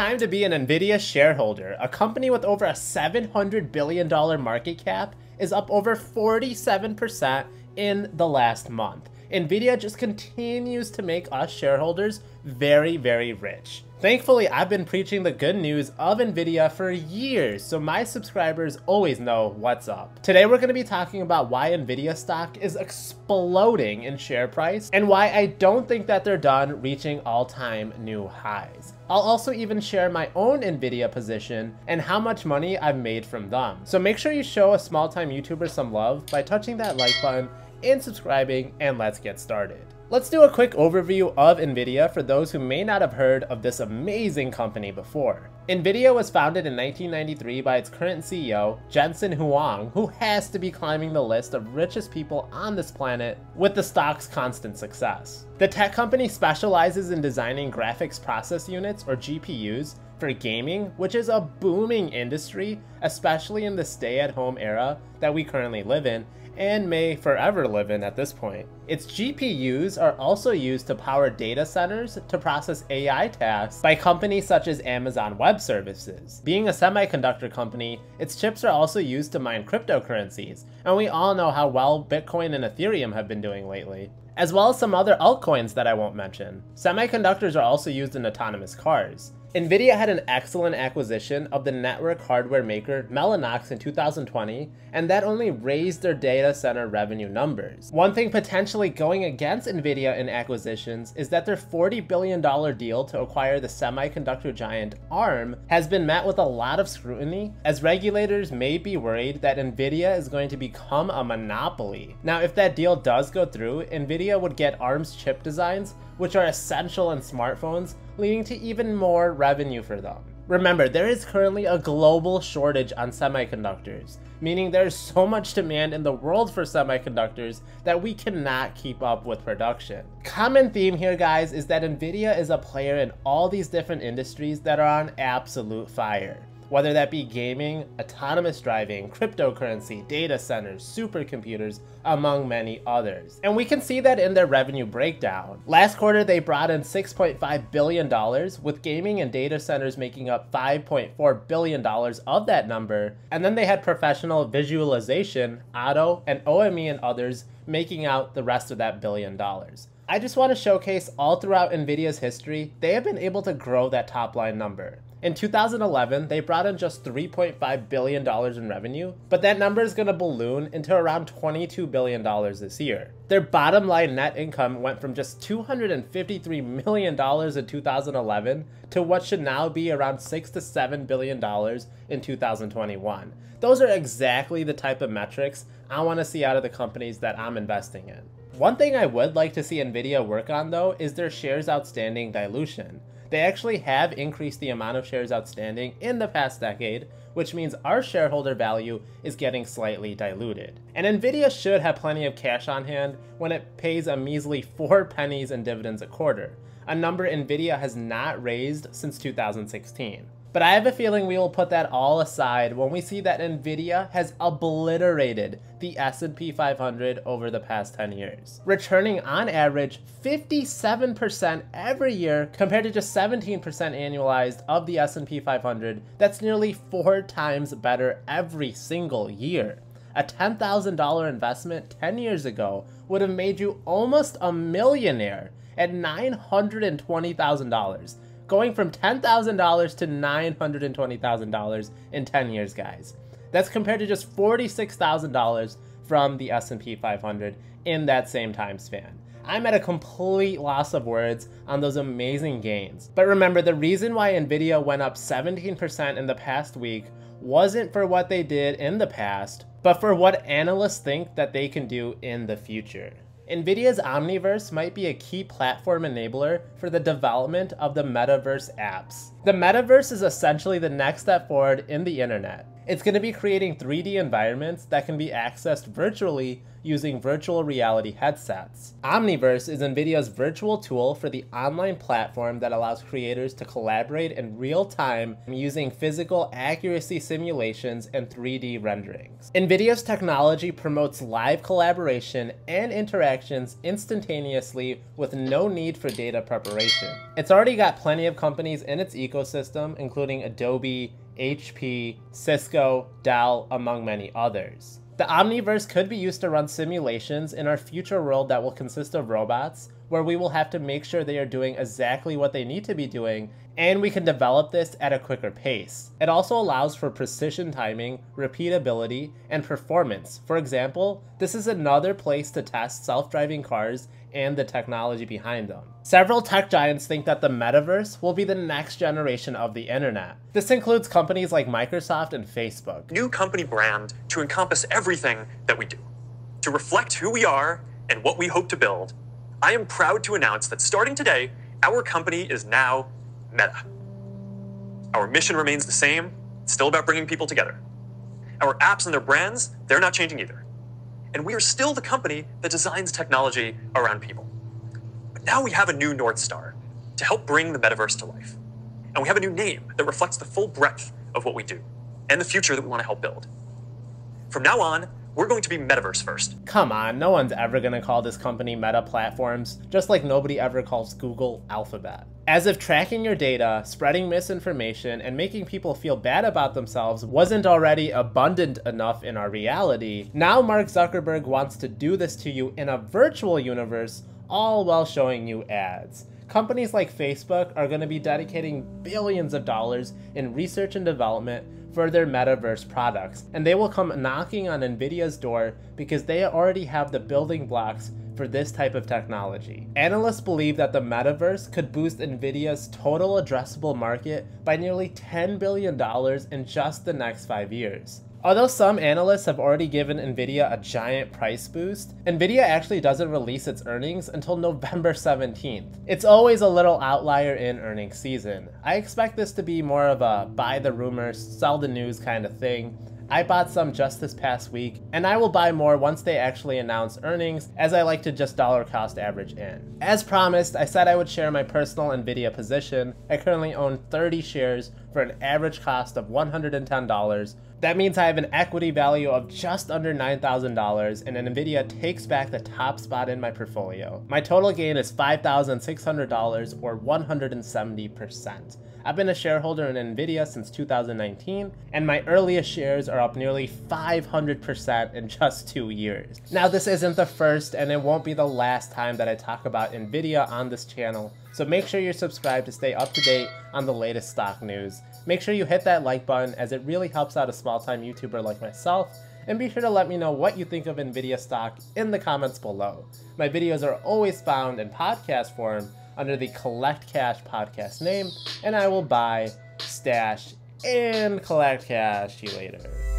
time to be an Nvidia shareholder. A company with over a $700 billion market cap is up over 47% in the last month. Nvidia just continues to make us shareholders very, very rich. Thankfully, I've been preaching the good news of Nvidia for years, so my subscribers always know what's up. Today, we're going to be talking about why Nvidia stock is exploding in share price and why I don't think that they're done reaching all-time new highs. I'll also even share my own Nvidia position and how much money I've made from them. So make sure you show a small-time YouTuber some love by touching that like button and subscribing, and let's get started. Let's do a quick overview of Nvidia for those who may not have heard of this amazing company before. Nvidia was founded in 1993 by its current CEO, Jensen Huang, who has to be climbing the list of richest people on this planet with the stock's constant success. The tech company specializes in designing graphics process units, or GPUs, for gaming, which is a booming industry, especially in the stay-at-home era that we currently live in, and may forever live in at this point. Its GPUs are also used to power data centers to process AI tasks by companies such as Amazon Web Services. Being a semiconductor company, its chips are also used to mine cryptocurrencies, and we all know how well Bitcoin and Ethereum have been doing lately, as well as some other altcoins that I won't mention. Semiconductors are also used in autonomous cars. Nvidia had an excellent acquisition of the network hardware maker Mellanox in 2020, and that only raised their data center revenue numbers. One thing potentially going against Nvidia in acquisitions is that their $40 billion deal to acquire the semiconductor giant ARM has been met with a lot of scrutiny, as regulators may be worried that Nvidia is going to become a monopoly. Now, if that deal does go through, Nvidia would get ARM's chip designs, which are essential in smartphones, leading to even more revenue for them. Remember, there is currently a global shortage on semiconductors, meaning there is so much demand in the world for semiconductors that we cannot keep up with production. Common theme here, guys, is that Nvidia is a player in all these different industries that are on absolute fire. Whether that be gaming, autonomous driving, cryptocurrency, data centers, supercomputers, among many others. And we can see that in their revenue breakdown. Last quarter, they brought in $6.5 billion, with gaming and data centers making up $5.4 billion of that number. And then they had professional visualization, auto, and OME and others making out the rest of that $1 billion. I just want to showcase all throughout Nvidia's history, they have been able to grow that top line number. In 2011, they brought in just $3.5 billion in revenue, but that number is going to balloon into around $22 billion this year. Their bottom line net income went from just $253 million in 2011 to what should now be around $6 to $7 billion in 2021. Those are exactly the type of metrics I want to see out of the companies that I'm investing in. One thing I would like to see Nvidia work on, though, is their shares outstanding dilution. They actually have increased the amount of shares outstanding in the past decade, which means our shareholder value is getting slightly diluted. And Nvidia should have plenty of cash on hand when it pays a measly 4 pennies in dividends a quarter, a number Nvidia has not raised since 2016. But I have a feeling we will put that all aside when we see that Nvidia has obliterated the S&P 500 over the past 10 years, returning on average 57% every year compared to just 17% annualized of the S&P 500. That's nearly 4 times better every single year. A $10,000 investment 10 years ago would have made you almost a millionaire at $920,000. Going from $10,000 to $920,000 in 10 years, guys. That's compared to just $46,000 from the S&P 500 in that same time span. I'm at a complete loss of words on those amazing gains. But remember, the reason why Nvidia went up 17% in the past week wasn't for what they did in the past, but for what analysts think that they can do in the future. Nvidia's Omniverse might be a key platform enabler for the development of the Metaverse apps. The Metaverse is essentially the next step forward in the internet. It's going to be creating 3D environments that can be accessed virtually using virtual reality headsets. Omniverse is Nvidia's virtual tool for the online platform that allows creators to collaborate in real time using physical accuracy simulations and 3D renderings. Nvidia's technology promotes live collaboration and interactions instantaneously with no need for data preparation. It's already got plenty of companies in its ecosystem, including Adobe, HP, Cisco, Dell, among many others. The Omniverse could be used to run simulations in our future world that will consist of robots, where we will have to make sure they are doing exactly what they need to be doing, and we can develop this at a quicker pace. It also allows for precision timing, repeatability, and performance. For example, this is another place to test self-driving cars and the technology behind them. Several tech giants think that the metaverse will be the next generation of the internet. This includes companies like Microsoft and Facebook. New company brand to encompass everything that we do, to reflect who we are and what we hope to build. I am proud to announce that starting today, our company is now Meta. Our mission remains the same. It's still about bringing people together. Our apps and their brands, they're not changing either. And we are still the company that designs technology around people. But now we have a new North Star to help bring the metaverse to life. And we have a new name that reflects the full breadth of what we do and the future that we want to help build. From now on, we're going to be Metaverse first. Come on, no one's ever gonna call this company Meta Platforms, just like nobody ever calls Google Alphabet. As if tracking your data, spreading misinformation, and making people feel bad about themselves wasn't already abundant enough in our reality, now Mark Zuckerberg wants to do this to you in a virtual universe, all while showing you ads. Companies like Facebook are gonna be dedicating billions of dollars in research and development for their metaverse products, and they will come knocking on Nvidia's door because they already have the building blocks for this type of technology. Analysts believe that the metaverse could boost Nvidia's total addressable market by nearly $10 billion in just the next 5 years. Although some analysts have already given Nvidia a giant price boost, Nvidia actually doesn't release its earnings until November 17th. It's always a little outlier in earnings season. I expect this to be more of a buy the rumors, sell the news kind of thing. I bought some just this past week, and I will buy more once they actually announce earnings, as I like to just dollar cost average in. As promised, I said I would share my personal Nvidia position. I currently own 30 shares for an average cost of $110. That means I have an equity value of just under $9,000, and Nvidia takes back the top spot in my portfolio. My total gain is $5,600, or 170%. I've been a shareholder in Nvidia since 2019, and my earliest shares are up nearly 500% in just 2 years. Now, this isn't the first, and it won't be the last time that I talk about Nvidia on this channel, so make sure you're subscribed to stay up to date on the latest stock news. Make sure you hit that like button, as it really helps out a small-time YouTuber like myself, and be sure to let me know what you think of Nvidia stock in the comments below. My videos are always found in podcast form under the Collect Cash Podcast name, and I will buy, stash, and collect cash you later.